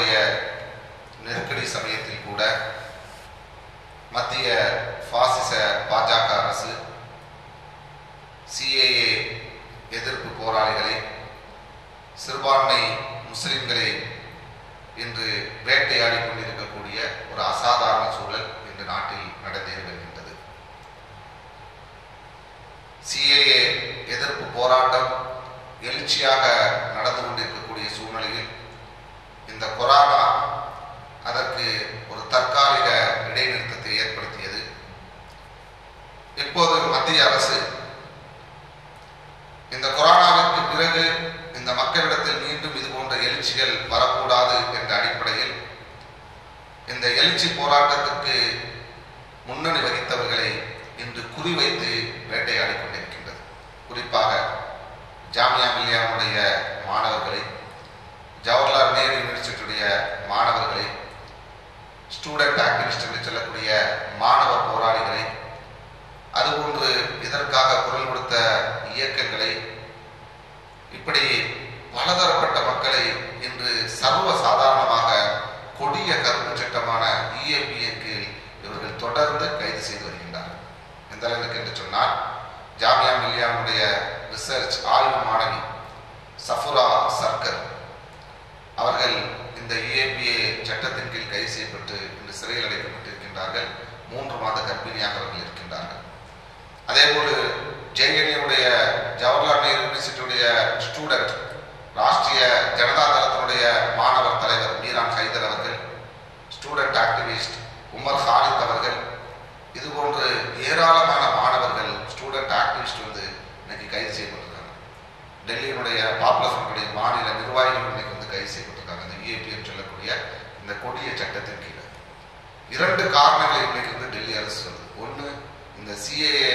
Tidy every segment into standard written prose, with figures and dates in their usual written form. நம்முடைய நெருக்கடி சமயத்தில் கூட மத்திய பாசிச பாஜக அரசு சிஏஏ எதிர்ப்பு போராளிகளை, சிறுபான்மை முஸ்லிம்களை இன்று வேட்டையாடி கொண்டிருக்கக்கூடிய ஒரு அசாதாரண சூழல் இன்று நாட்டில் நடந்தேறி வருகின்றது. சிஏஏ எதிர்ப்பு போராட்டம் எழுச்சியாக நடந்து கொண்டிருக்கக்கூடிய சூழ்நிலையில் இந்த கொரோனா அதற்கு ஒரு தற்காலிக இடைநிறுத்தத்தை ஏற்படுத்தியது. இப்போது மத்திய அரசு இந்த கொரோனாவிற்கு பிறகு இந்த மக்களிடத்தில் மீண்டும் இதுபோன்ற எழுச்சிகள் வரக்கூடாது என்ற அடிப்படையில் இந்த எழுச்சி போராட்டத்திற்கு முன்னணி வகித்தவர்களை இன்று குறிவைத்து வேட்டையாடி கொண்டிருக்கின்றது. குறிப்பாக ஜாமியா மில்லியாவுடைய மாணவர்களை, ஜவஹர்லால் நேரு யூனிவர்சிட்டியுடைய மாணவர்களை, ஸ்டூடெண்ட் ஆக்டிவிஸ்ட் என்று சொல்லக்கூடிய மாணவ போராளிகளை, அதுபோன்று இதற்காக குரல் கொடுத்த இயக்கங்களை, இப்படி பலதரப்பட்ட மக்களை இன்று சர்வசாதாரணமாக கொடிய கருப்பு சட்டமான இஏபிஏ கீழ் இவர்கள் தொடர்ந்து கைது செய்து வருகின்றனர். எந்த அளவிற்கு என்று சொன்னால், ஜாமியா மில்லியாவுடைய ரிசர்ச் ஆய்வு மாணவி சஃபுரா சர்க்கர் அவர்கள் இந்த இஏபிஏ சட்டத்தின் கீழ் கைது செய்யப்பட்டு இன்று சிறையில் அடைக்கப்பட்டிருக்கின்றார்கள். 3 மாத கர்ப்பிணியாக அவர்கள் இருக்கின்றார்கள். அதேபோல் ஜேஎன்யூடைய ஜவஹர்லால் நேரு யூனிவர்சிட்டியுடைய ஸ்டூடெண்ட், ராஷ்டிரிய ஜனதா தளத்தினுடைய மாணவர் தலைவர் மீரான் ஹைதர் அவர்கள், ஸ்டூடெண்ட் ஆக்டிவிஸ்ட் உமர் ஹாலித் அவர்கள், இதுபோன்று ஏராளமான மாணவர்கள், ஸ்டூடெண்ட் ஆக்டிவிஸ்ட் வந்து இன்னைக்கு கைது செய்யப்பட்டிருக்காங்க. டெல்லியினுடைய பாப்புலர் மாநில நிர்வாகிகள் இன்னைக்கு வந்து கைது செய்யப்பட்டிருக்காங்க. இந்த இஏபி சொல்லக்கூடிய இந்த கொடிய சட்டத்தின் கீழே 2 காரணங்களை இன்னைக்கு வந்து டெல்லி அரசு சொல்லுது. 1, இந்த சிஏஏ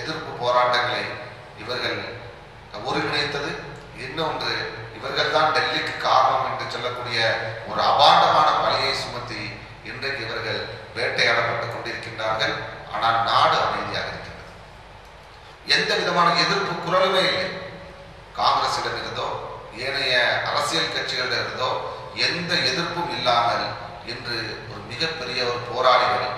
எதிர்ப்பு போராட்டங்களை இவர்கள் ஒருங்கிணைத்தது. இன்னொன்று, இவர்கள் தான் டெல்லிக்கு காரணம் என்று சொல்லக்கூடிய ஒரு அபாண்டமான பழியை சுமத்தி இன்றைக்கு இவர்கள் வேட்டையாடப்பட்டுக் கொண்டிருக்கின்றார்கள். ஆனால் நாடு அமைதியாக இருக்கின்றது. எந்த விதமான எதிர்ப்பு குரலுமே இல்லை. காங்கிரசிடம் இருந்தோ ஏனைய அரசியல் கட்சிகளிடம் இருந்தோ எந்த எதிர்ப்பும் இல்லாமல் இன்று ஒரு மிகப்பெரிய ஒரு போராளிகள்,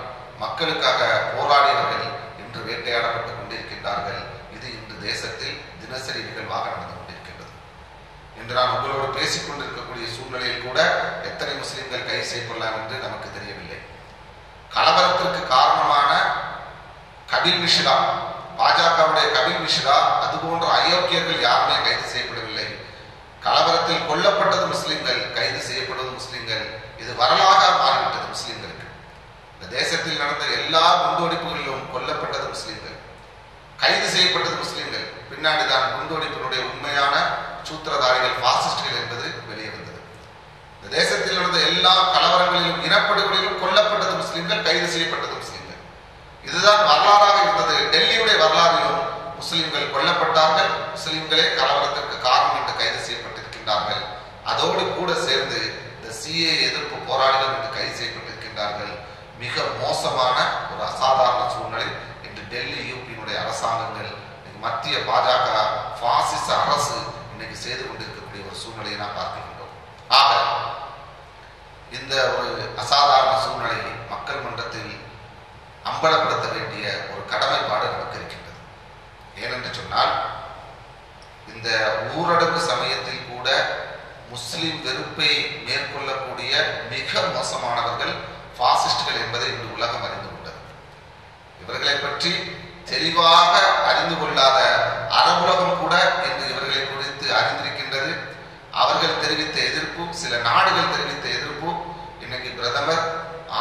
மக்களுக்காக போராடியவர்கள் இன்று வேட்டையாடப்பட்டுக் கொண்டிருக்கின்றார்கள். இது இன்று தேசத்தில் தினசரி நிகழ்வாக நடந்து கொண்டிருக்கின்றது. இன்று நான் உங்களோடு பேசிக் கொண்டிருக்கக்கூடிய சூழ்நிலையில் கூட எத்தனை முஸ்லிம்கள் கைது செய்யப்படலாம் என்று நமக்கு தெரியவில்லை. கலவரத்திற்கு காரணமான கபில் மிஸ்ரா, பாஜகவுடைய கபில் மிஸ்ரா, அதுபோன்ற அயோக்கியர்கள் யாருமே கைது செய்யப்படவில்லை. கலவரத்தில் கொல்லப்பட்டது முஸ்லிம்கள், கைது செய்யப்படுவது முஸ்லிம்கள். இது வரலாக மாறிவிட்டது. முஸ்லிம்களுக்கு இந்த தேசத்தில் நடந்த எல்லா குண்டோடிப்புகளிலும் கொல்லப்பட்டது முஸ்லிம்கள், கைது செய்யப்பட்டது முஸ்லிம்கள். பின்னாடிதான் குண்டோடிப்பினுடைய உண்மையான சூத்திரதாரிகள் பாசிஸ்டுகள் என்பது வெளியே வந்தது. இந்த தேசத்தில் நடந்த எல்லா கலவரங்களிலும், இனப்படுகொலையிலும் கொல்லப்பட்டது முஸ்லிம்கள், கைது செய்யப்பட்டது முஸ்லிம்கள். இதுதான் வரலாறாக இருந்தது. டெல்லியுடைய வரலாறிலும் முஸ்லிம்கள் கொல்லப்பட்டார்கள், முஸ்லிம்களே கலவரத்திற்கு காரணம் என்று கைது செய்யப்பட்டிருக்கின்றார்கள். அதோடு கூட சேர்ந்து சிஏ எதிர்ப்பு போராளிகள் இன்று கைது செய்யப்பட்டிருக்கின்றார்கள். மிக மோசமான ஒரு அசாதாரண சூழ்நிலை இன்று டெல்லி யூபியினுடைய அரசாங்கங்கள், மத்திய பாஜக பாசிச அரசு இன்னைக்கு செய்து கொண்டிருக்கக்கூடிய ஒரு சூழ்நிலையை நாம் பார்க்கின்றோம். ஆக இந்த ஒரு அசாதாரண சூழ்நிலையை மக்கள் மன்றத்தில் அம்பலப்படுத்த வேண்டிய ஒரு கடமைப்பாடு நமக்கு இருக்கின்றது. ஏனென்று சொன்னால், இந்த ஊரடங்கு சமயத்தில் கூட முஸ்லிம் வெறுப்பை மேற்கொள்ளக்கூடிய மிக மோசமானவர்கள் பாசிஸ்டுகள் என்பதை இன்று உலகம் அறிந்து கொண்டது. இவர்களை பற்றி தெளிவாக அறிந்து கொள்ளாத அரபுலகம் கூட இன்று இவர்களை குறித்து அறிந்திருக்கின்றது. அவர்கள் தெரிவித்த எதிர்ப்பும், சில நாடுகள் தெரிவித்த எதிர்ப்பும், இன்னைக்கு பிரதமர்,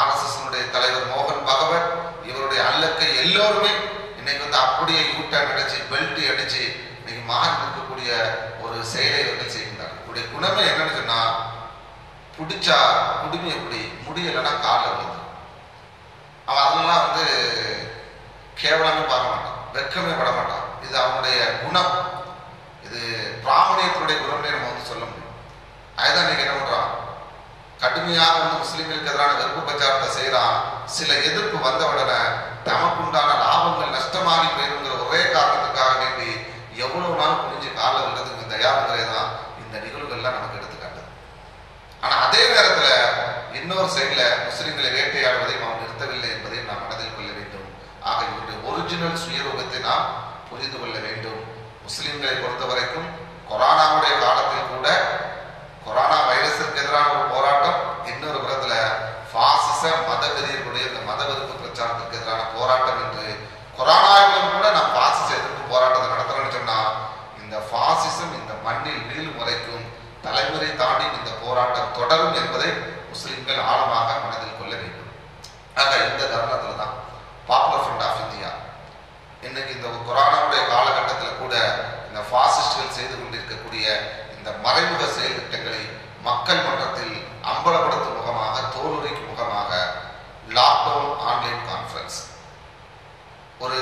ஆர்எஸ்எஸ்னுடைய தலைவர் மோகன் பகவத், இவருடைய அல்லக்கை எல்லோருமே இன்னைக்கு வந்து அப்படியே யூட்டர் அடிச்சு, பெல்ட் அடிச்சு இன்னைக்கு மாறி நிற்கக்கூடிய ஒரு செயலை இவர்கள் செய்கின்றார்கள். குணமே என்னன்னு சொன்னா, பிடிச்சா குடுமி, எப்படி முடியலைன்னா காலில் விழுது. அவன் அதெல்லாம் வந்து கேவலமே பார்க்க மாட்டான், வெக்கமே பட மாட்டான். இது அவனுடைய குணம். இது பிராமணியத்துடைய குணம்னே நம்ம வந்து சொல்ல முடியும். அதுதான் இன்னைக்கு என்ன பண்றான், கடுமையாக வந்து முஸ்லீம்களுக்கு எதிரான வெறுப்பு பிரச்சாரத்தை செய்யறான். சில எதிர்ப்பு வந்தவுடனே தமக்குண்டான லாபங்கள் நஷ்டமாகி போயிருங்கிற ஒரே காரணத்துக்காக வேண்டி எவ்வளவு நாள் குடிஞ்சு காலில் விழுறதுக்கு தயார் முறைதான் இந்த நிகழ்வுகள்லாம் நமக்கு எடுத்துக்காட்டு. ஆனால் அதே நேரத்தில் இன்னொரு சைடில் முஸ்லிம்களை வேட்டையாடுவதை நாம் நிறுத்தவில்லை என்பதை நாம் மனதில் கொள்ள வேண்டும். ஆக இவருடைய ஒரிஜினல் சுயரூபத்தை நாம் புரிந்து கொள்ள வேண்டும். முஸ்லிம்களை பொறுத்த வரைக்கும் கொரோனாவுடைய காலத்தில் கூட கொரோனா வைரஸுக்கு எதிரான ஒரு போராட்டம், இன்னொரு புறத்துல பாசிச மதவெறியர்களுடைய இந்த மதவெறுப்பு பிரச்சாரத்துக்கு எதிரான போராட்டம் என்று கொரோனாவிலும் கூட நாம் பாசிச எதிர்ப்பு போராட்டத்தை நடத்தணும்னு சொன்னா இந்த பாசிசம் இந்த மண்ணில் வீழ் முறைக்கும் தலைமுறை தாண்டி இந்த போராட்டம் தொடரும் என்பதை முஸ்லிம்கள் ஆழமாக மனதில் கொள்ள வேண்டும். ஆக இந்த தருணத்தில் தான் பாப்புலர் ஃப்ரண்ட் ஆஃப் இந்தியா இன்னைக்கு இந்த கொரோனாவுடைய காலகட்டத்தில் கூட இந்த பாசிஸ்டுகள் செய்து கொண்டிருக்கக்கூடிய இந்த மறைமுக செயல் திட்டங்களை மக்கள் மன்றத்தில் அம்பலப்படுத்தும் முகமாக, தோலுரிக்கும் முகமாக லாக்டவுன் ஆன்லைன் கான்ஃபரன்ஸ் ஒரு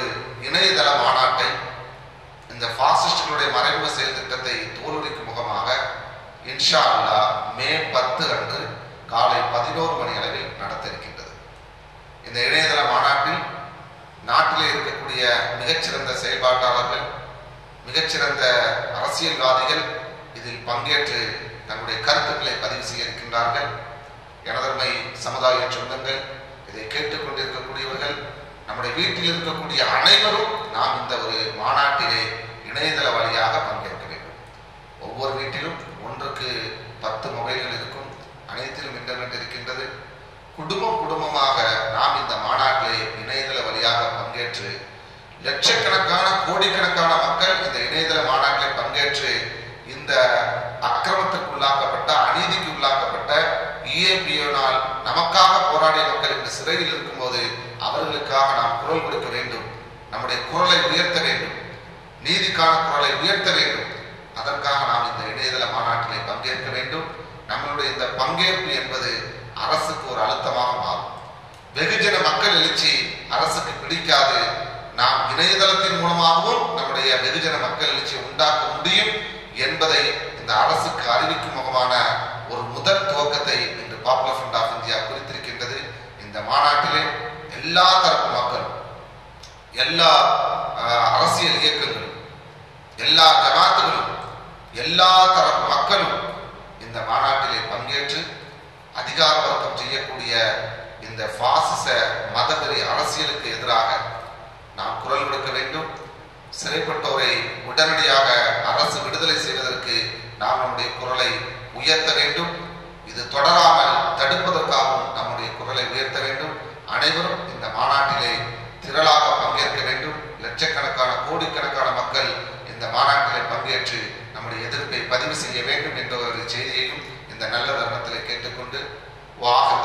இணையதள மாநாட்டை இந்த பாசிஸ்டுகளுடைய மறைமுக செயல் திட்டத்தை தோலுரிக்கும் முகமாக இன்ஷா அல்லா மே 10 அன்று காலை 11 மணி அளவில் நடத்த இருக்கின்றது. இந்த இணையதள மாநாட்டில் நாட்டிலே இருக்கக்கூடிய மிகச்சிறந்த செயல்பாட்டாளர்கள், மிகச்சிறந்த அரசியல்வாதிகள் இதில் பங்கேற்று தங்களுடைய கருத்துக்களை பதிவு செய்ய இருக்கின்றார்கள். எனதருமை சமுதாய சொந்தங்கள், இதை கேட்டுக்கொண்டிருக்கக்கூடியவர்கள், நம்முடைய வீட்டில் இருக்கக்கூடிய அனைவரும் நாம் இந்த ஒரு மாநாட்டிலே இணையதள வழியாக பங்கேற்க வேண்டும். ஒவ்வொரு வீட்டிலும் 1க்கு 10 மொபைல்கள் இருக்கும், அனைத்திலும் இன்டர்நெட் இருக்கின்றது. குடும்பமாக நாம் இந்த மாநாட்டிலே இணையதள வழியாக பங்கேற்று லட்சக்கணக்கான கோடிக்கணக்கான மக்கள் இந்த இணையதள மாநாட்டிலே பங்கேற்று இந்த அக்கிரமத்துக்கு உள்ளாக்கப்பட்ட, அநீதிக்கு உள்ளாக்கப்பட்ட EAPO-னால் நமக்காக போராடிய மக்கள் இந்த சிறையில் இருக்கும்போது அவர்களுக்காக நாம் குரல் கொடுக்க வேண்டும். நம்முடைய குரலை உயர்த்த வேண்டும், நீதிக்கான குரலை உயர்த்த வேண்டும். அதற்காக நாம் இந்த இணையதள மாநாட்டிலே பங்கேற்க வேண்டும். நம்மளுடைய இந்த பங்கேற்பு என்பது அரசுக்கு ஒரு அழுத்தமாக மாறும். வெகுஜன மக்கள் எழுச்சி அரசுக்கு பிடிக்காது. நாம் இணையதளத்தின் மூலமாகவும் நம்முடைய வெகுஜன மக்கள் எழுச்சியை உண்டாக்க முடியும் என்பதை இந்த அரசுக்கு அறிவிக்கும் முகமான ஒரு முதல் துவக்கத்தை இன்று பாப்புலர் ஃப்ரண்ட் ஆஃப் இந்தியா குறித்திருக்கின்றது. இந்த மாநாட்டிலே எல்லா தரப்பு மக்களும், எல்லா அரசியல் இயக்கங்களும், எல்லா ஜமாத்துகளும், எல்லா தரப்பு மக்களும் இந்த மாநாட்டிலே பங்கேற்று அதிகார வர்க்கம் செய்யக்கூடிய இந்த பாசிச மதவெறி அரசியலுக்கு எதிராக நாம் குரல் கொடுக்க வேண்டும். சிறைப்பட்டோரை உடனடியாக அரசு விடுதலை செய்வதற்கு நாம் நம்முடைய குரலை உயர்த்த வேண்டும். இது தொடராமல் தடுப்பதற்காகவும் நம்முடைய குரலை உயர்த்த வேண்டும். அனைவரும் இந்த மாநாட்டிலே திரளாக பங்கேற்க வேண்டும். லட்சக்கணக்கான கோடிக்கணக்கான மக்கள் இந்த மாநாட்டிலே பங்கேற்று நம்முடைய எதிர்ப்பை பதிவு செய்ய வேண்டும் என்ற ஒரு செய்தியையும் இந்த நல்ல தருணத்திலே கேட்டுக்கொண்டு